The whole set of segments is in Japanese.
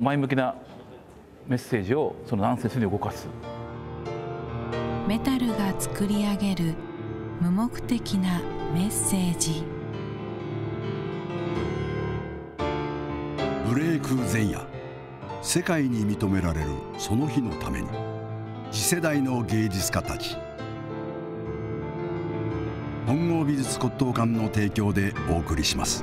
前向きなメッセージをそのナンセンスに動かす。メタルが作り上げる無目的なメッセージ。ブレイク前夜、世界に認められるその日のために、次世代の芸術家たち。本郷美術骨董館の提供でお送りします。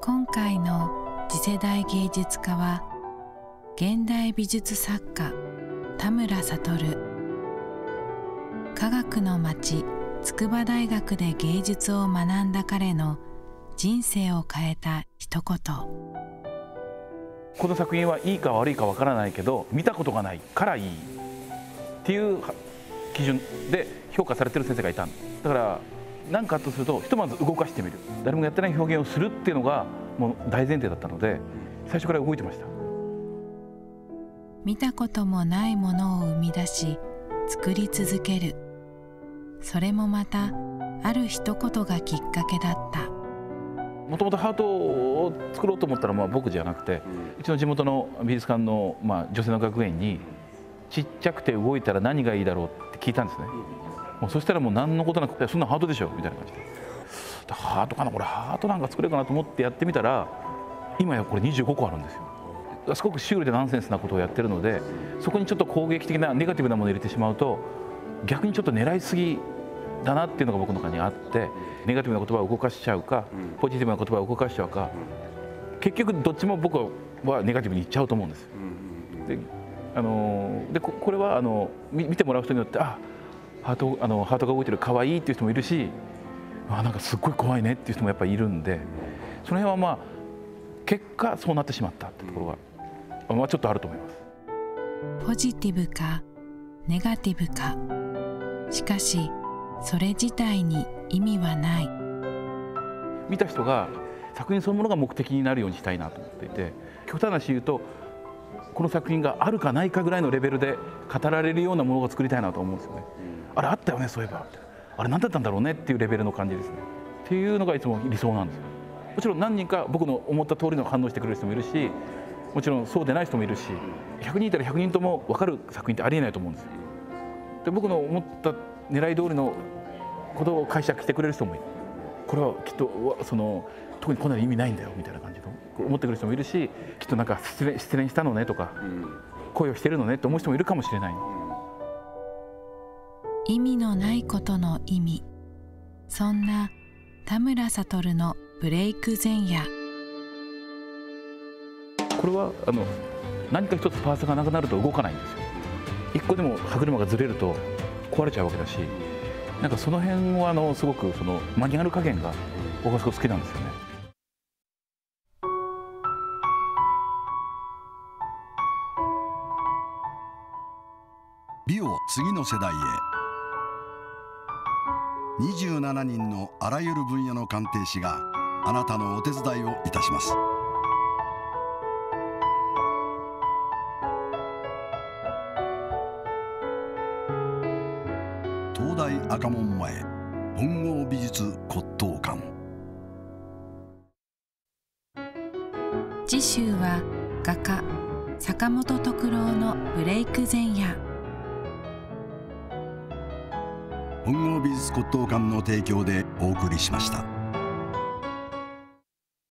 今回の次世代芸術家は現代美術作家田村悟。科学の町筑波大学で芸術を学んだ彼の人生を変えた一言。この作品はいいか悪いかわからないけど、見たことがないからいいっていう基準で評価されてる先生がいたんだから、何かとするとひとまず動かしてみる、誰もやってない表現をするっていうのがもう大前提だったので、最初から動いてました。見たこともないものを生み出し作り続ける、それもまたある一言がきっかけだった。もともとハートを作ろうと思ったら、まあ僕じゃなくて、うちの地元の美術館のまあ女性の学園に、ちっちゃくて動いたら何がいいだろうって聞いたんですね。もうそしたらもう何のことなく、そんなハートでしょみたいな感じで、ハートかな、これハートなんか作れるかなと思ってやってみたら、今やこれ25個あるんですよ。すごくシュールでナンセンスなことをやってるので、そこにちょっと攻撃的なネガティブなものを入れてしまうと、逆にちょっと狙いすぎだなっていうのが僕の中にあって、ネガティブな言葉を動かしちゃうか、ポジティブな言葉を動かしちゃうか、結局どっちも僕はネガティブにいっちゃうと思うんですよ。でこれは見てもらう人によって、あ、ハートが動いてる、可愛いっていう人もいるし、あ、なんかすっごい怖いねっていう人もやっぱりいるんで、その辺はまあ結果そうなってしまったってところが、まあ、ちょっとあると思います。ポジティブかネガティブか、しかしそれ自体に意味はない。見た人が作品そのものが目的になるようにしたいなと思っていて、極端な話言うと、この作品があるかないかぐらいのレベルで語られるようなものを作りたいなと思うんですよね。あれあったよね、そういえば、あれ何だったんだろうねっていうレベルの感じですね。っていうのがいつも理想なんですよ。もちろん何人か僕の思った通りの反応してくれる人もいるし、もちろんそうでない人もいるし、100人いたら100人とも分かる作品ってありえないと思うんですよ。で、僕の思った狙い通りのことを解釈してくれる人もいる。これはきっとその特にこんなの意味ないんだよみたいな感じと思ってくる人もいるし、きっとなんか失恋したのねとか、恋をしてるのねと思う人もいるかもしれない。意味のないことの意味、そんな田村悟のブレイク前夜。これは何か一つパーツがなくなると動かないんですよ。一個でも歯車がずれると壊れちゃうわけだし、なんかその辺はすごくそのマニュアル加減が僕はすごく好きなんですよね。美を次の世代へ。27人のあらゆる分野の鑑定士があなたのお手伝いをいたします。東大赤門前本郷美術骨董館。次週は画家坂本徳郎のブレイク前夜。本郷美術骨董館の提供でお送りしました。